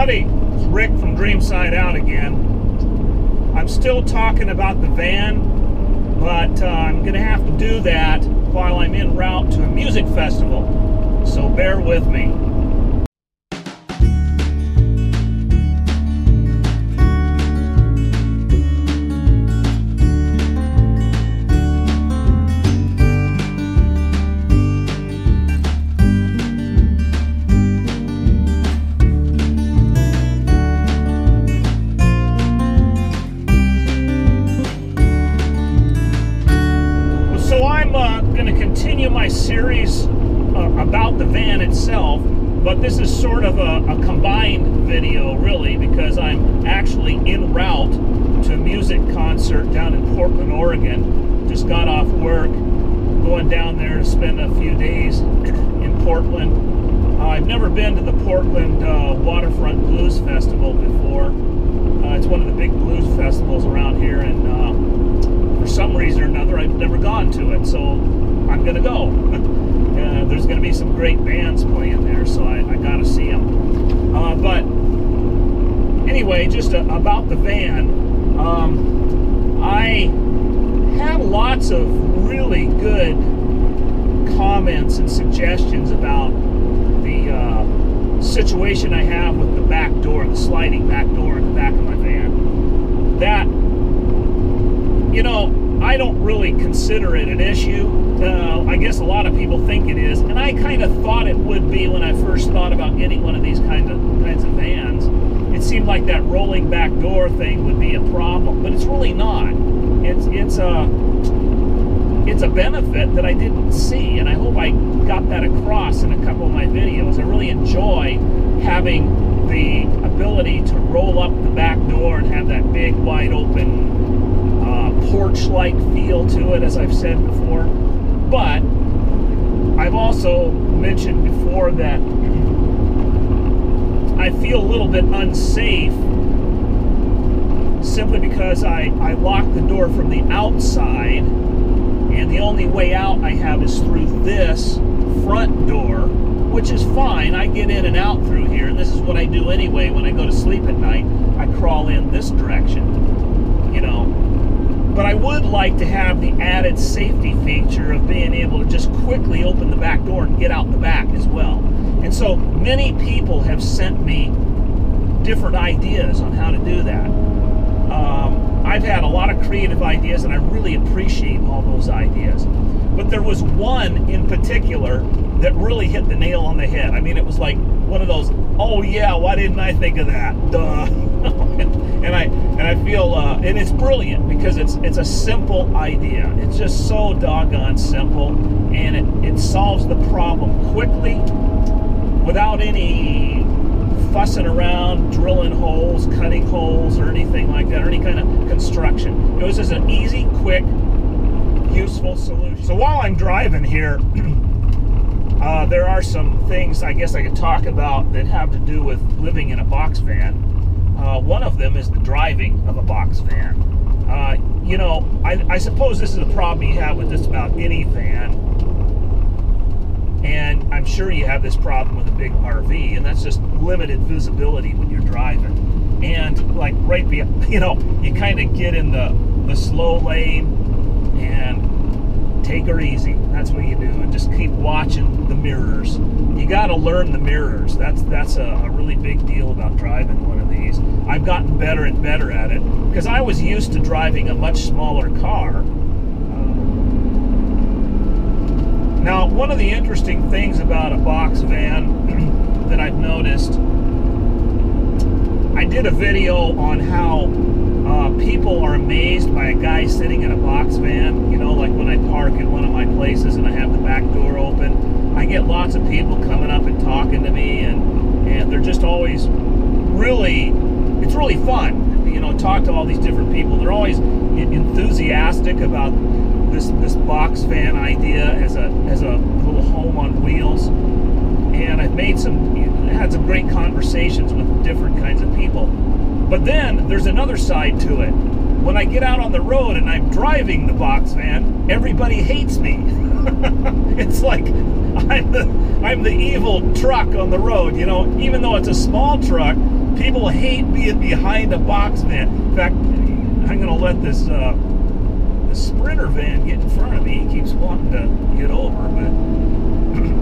Howdy, it's Rick from Dreamside Out again. I'm still talking about the van, but I'm going to have to do that while I'm en route to a music festival, so bear with me. My series about the van itself, but this is sort of a combined video really, because I'm actually en route to a music concert down in Portland, Oregon. Just got off work, going down there to spend a few days in Portland. I've never been to the Portland Waterfront Blues Festival before. It's one of the big blues festivals around here, and for some reason or another I've never gone to it, so I'm gonna go. There's gonna be some great bands playing there, so I gotta see them. But anyway, just about the van, I had lots of really good comments and suggestions about the situation I have with the back door, the sliding back door in the back of my van. That, you know, I don't really consider it an issue. I guess a lot of people think it is, and I kind of thought it would be when I first thought about getting one of these kinds of vans. It seemed like that rolling back door thing would be a problem, but it's really not. It's a benefit that I didn't see, and I hope I got that across in a couple of my videos. I really enjoy having the ability to roll up the back door and have that big, wide open porch-like feel to it, as I've said before. But I've also mentioned before that I feel a little bit unsafe simply because I lock the door from the outside, and the only way out I have is through this front door, which is fine. I get in and out through here, and this is what I do anyway when I go to sleep at night. I crawl in this direction, you know. But I would like to have the added safety feature of being able to just quickly open the back door and get out the back as well. And so many people have sent me different ideas on how to do that. I've had a lot of creative ideas, and I really appreciate all those ideas. But there was one in particular that really hit the nail on the head. I mean, it was like one of those, oh yeah, why didn't I think of that? Duh. And I feel, and it's brilliant because it's a simple idea. It's just so doggone simple, and it solves the problem quickly without any fussing around, drilling holes, cutting holes, or anything like that, or any kind of construction. It was just an easy, quick, useful solution. So while I'm driving here, there are some things I guess I could talk about that have to do with living in a box van. One of them is the driving of a box van. You know, I suppose this is a problem you have with just about any van, and I'm sure you have this problem with a big RV, and that's just limited visibility when you're driving. And like right behind, you know, you kind of get in the slow lane and take her easy. That's what you do, and just keep watching the mirrors. You got to learn the mirrors. That's a really big deal about driving one of these. I've gotten better and better at it, because I was used to driving a much smaller car. Now, one of the interesting things about a box van that I've noticed, I did a video on how people are amazed by a guy sitting in a box van. You know, like when I park in one of my places and I have the back door open, I get lots of people coming up and talking to me, and they're just always really, it's really fun, you know, talk to all these different people. They're always enthusiastic about this box van idea as a little home on wheels. And I've had some great conversations with different kinds of people. But then there's another side to it. When I get out on the road and I'm driving the box van, everybody hates me. It's like, I'm the evil truck on the road, you know. Even though it's a small truck, people hate being behind a box van. In fact, I'm going to let this this Sprinter van get in front of me. He keeps wanting to get over,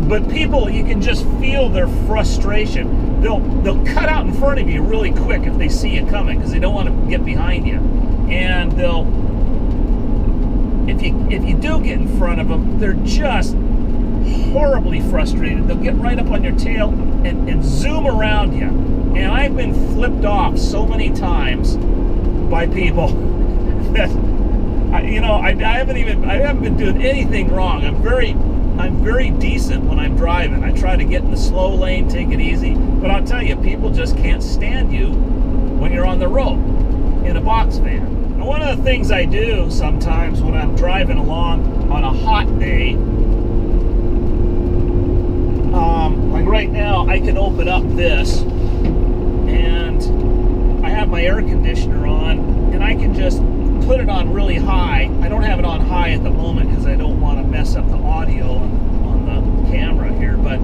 but people, you can just feel their frustration. They'll cut out in front of you really quick if they see you coming, because they don't want to get behind you. And they'll, if you do get in front of them, they're just horribly frustrated. They'll get right up on your tail and zoom around you. And I've been flipped off so many times by people that I haven't been doing anything wrong. I'm very decent when I'm driving. I try to get in the slow lane, take it easy. But I'll tell you, people just can't stand you when you're on the road in a box van. And one of the things I do sometimes when I'm driving along on a hot day, like right now, I can open up this and I have my air conditioner on, and I can just put it on really high. I don't have it on high at the moment because I don't want to mess up the audio on the camera here, but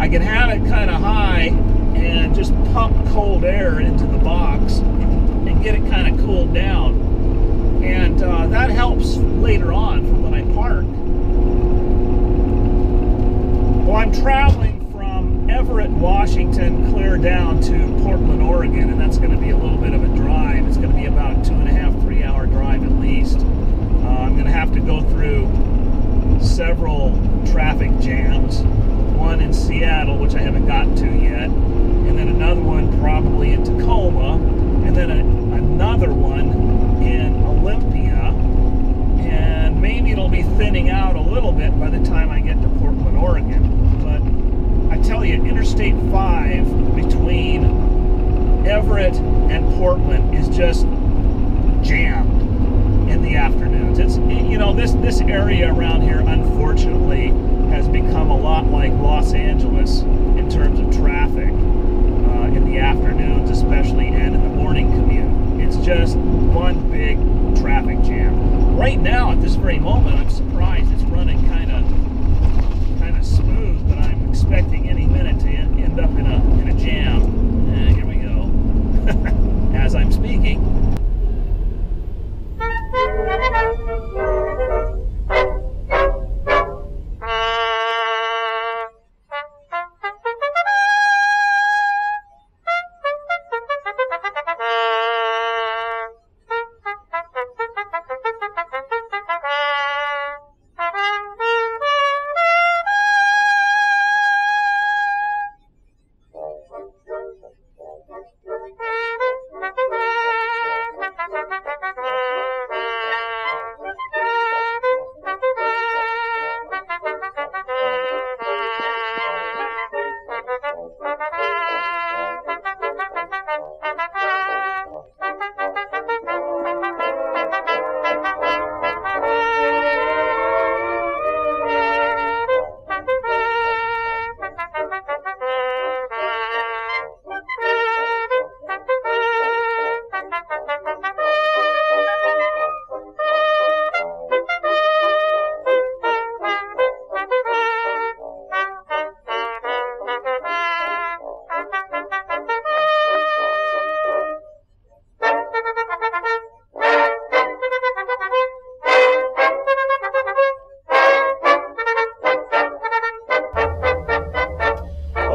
I can have it kind of high and just pump cold air into the box and get it kind of cooled down, and that helps later on for when I park. Well, I'm traveling from Everett, Washington, clear down to Portland, Oregon, and that's going to be a little bit of a drive. It's going to be about a 2.5-3 hour drive at least. I'm going to have to go through several traffic jams, one in Seattle, which I haven't gotten to yet, and then another one probably in Tacoma, and then another one in Olympia, and maybe it'll be thinning out a little bit by the time I get to Portland, Oregon. I tell you, Interstate 5 between Everett and Portland is just jammed in the afternoons. It's, you know, this area around here, unfortunately, has become a lot like Los Angeles in terms of traffic in the afternoons, especially, and in the morning commute. It's just one big traffic jam. Right now, at this very moment, I'm surprised it's running kind of smooth, but I'm expecting any minute to end up in a jam. And here we go. As I'm speaking.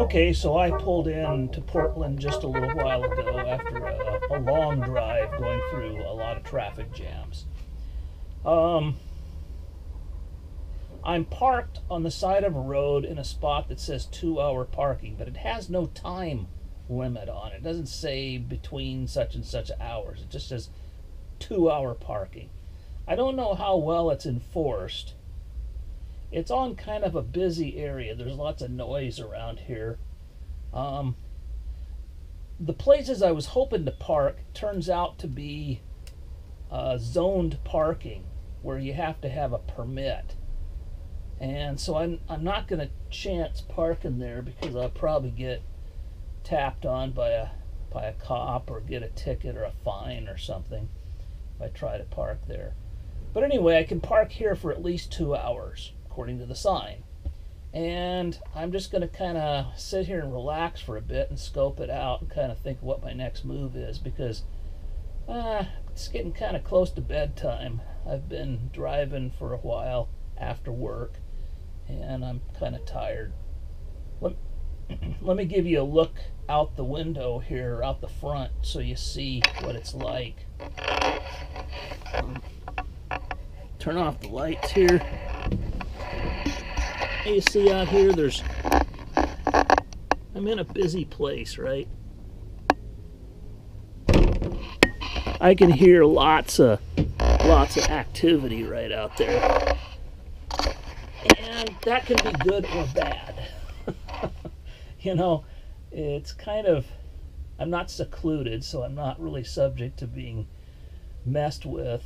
Okay, so I pulled in to Portland just a little while ago after a long drive going through a lot of traffic jams. I'm parked on the side of a road in a spot that says 2-hour parking, but it has no time limit on it. It doesn't say between such and such hours. It just says 2-hour parking. I don't know how well it's enforced. It's on kind of a busy area. There's lots of noise around here. The places I was hoping to park turns out to be zoned parking, where you have to have a permit. And so I'm not going to chance parking there, because I'll probably get tapped on by a cop or get a ticket or a fine or something if I try to park there. But anyway, I can park here for at least 2 hours, according to the sign. And I'm just going to kind of sit here and relax for a bit and scope it out and kind of think what my next move is, because it's getting kind of close to bedtime. I've been driving for a while after work and I'm kind of tired. Let me give you a look out the window here, out the front, so you see what it's like. Turn off the lights here. You see out here, I'm in a busy place, right? I can hear lots of activity right out there, and that can be good or bad. You know, it's kind of, I'm not secluded, so I'm not really subject to being messed with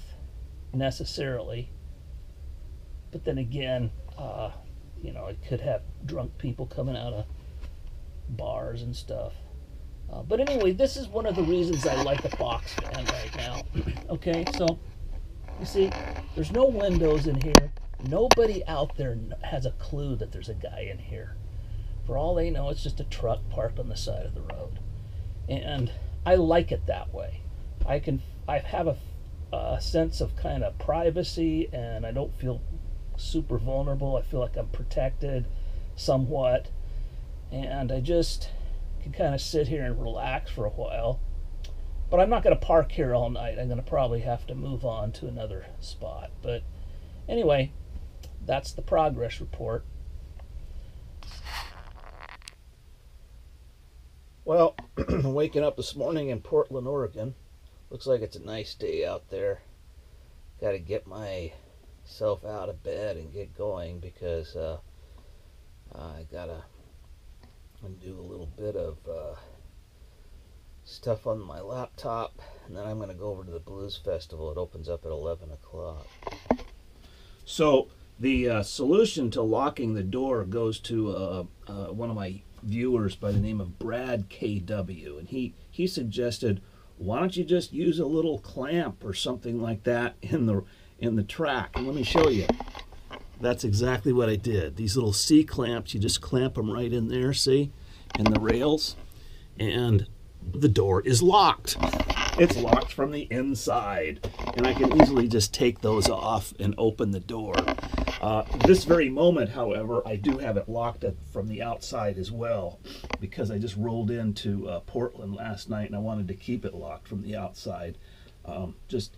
necessarily, but then again, you know, it could have drunk people coming out of bars and stuff. But anyway, this is one of the reasons I like a box fan right now. Okay, so you see, there's no windows in here. Nobody out there has a clue that there's a guy in here. For all they know, it's just a truck parked on the side of the road. And I like it that way. I have a sense of kind of privacy, and I don't feel super vulnerable. I feel like I'm protected somewhat, and I just can kind of sit here and relax for a while. But I'm not going to park here all night. I'm going to probably have to move on to another spot. But anyway, that's the progress report. Well, waking up this morning in Portland, Oregon. Looks like it's a nice day out there. Got to get myself out of bed and get going, because I gotta do a little bit of stuff on my laptop, and then I'm gonna go over to the Blues Festival. It opens up at 11 o'clock. So the solution to locking the door goes to one of my viewers by the name of Brad KW, and he suggested, why don't you just use a little clamp or something like that in the track? And let me show you. That's exactly what I did. These little C-clamps, you just clamp them right in there, see, and the rails, and the door is locked. It's locked from the inside, and I can easily just take those off and open the door. This very moment, however, I do have it locked from the outside as well, because I just rolled into Portland last night and I wanted to keep it locked from the outside. Just,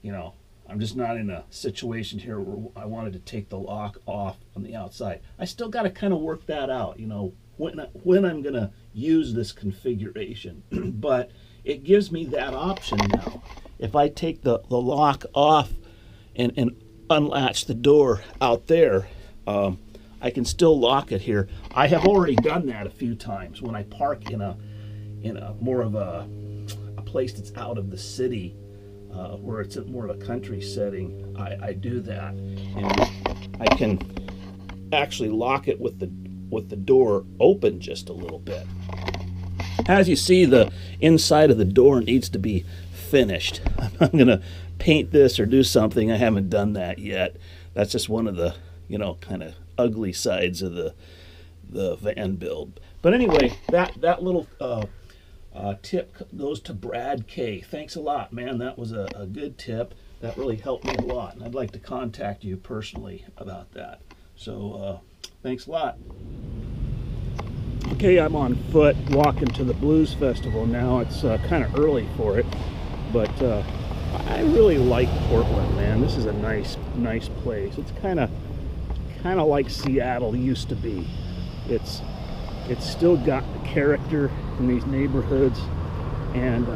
you know, I'm just not in a situation here where I wanted to take the lock off on the outside. I still got to kind of work that out, you know, when I'm going to use this configuration. But it gives me that option now. If I take the lock off and unlatch the door out there, I can still lock it here. I have already done that a few times when I park in a more of a place that's out of the city, where it's more of a country setting. I do that, and I can actually lock it with the door open just a little bit. As you see, the inside of the door needs to be finished. I'm gonna paint this or do something. I haven't done that yet. That's just one of the, you know, kind of ugly sides of the van build. But anyway, that little tip goes to Brad K. Thanks a lot, man. That was a good tip. That really helped me a lot, and I'd like to contact you personally about that. So thanks a lot. Okay, I'm on foot walking to the Blues Festival now. It's kind of early for it, but I really like Portland, man. This is a nice place. It's kind of like Seattle used to be. It's still got the character in these neighborhoods, and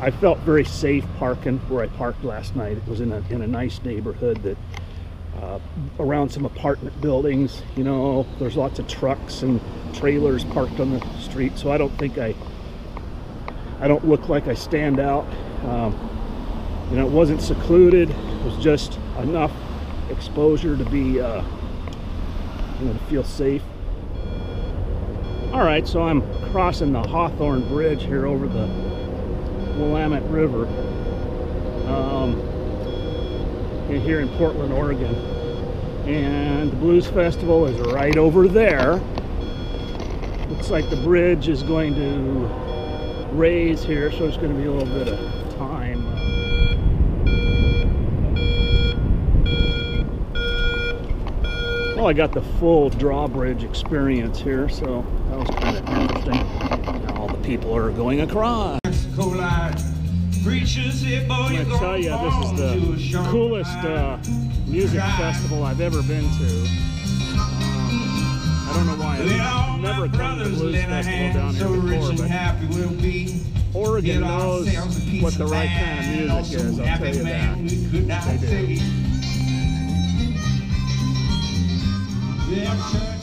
I felt very safe parking where I parked last night. It was in a nice neighborhood that around some apartment buildings. You know, there's lots of trucks and trailers parked on the street, so I don't think I don't look like I stand out. You know, it wasn't secluded. It was just enough exposure to be, you know, to feel safe. All right, so I'm crossing the Hawthorne Bridge here over the Willamette River, here in Portland, Oregon, and the Blues Festival is right over there. Looks like the bridge is going to raise here, so it's going to be a little bit of time. Well, I got the full drawbridge experience here, so that was kind of interesting. Now all the people are going across. I'm gonna tell you, this is the coolest music festival I've ever been to. I don't know why I've never come to the Blues Festival down here before, but Oregon knows what the right kind of music is, I'll tell you that. They do.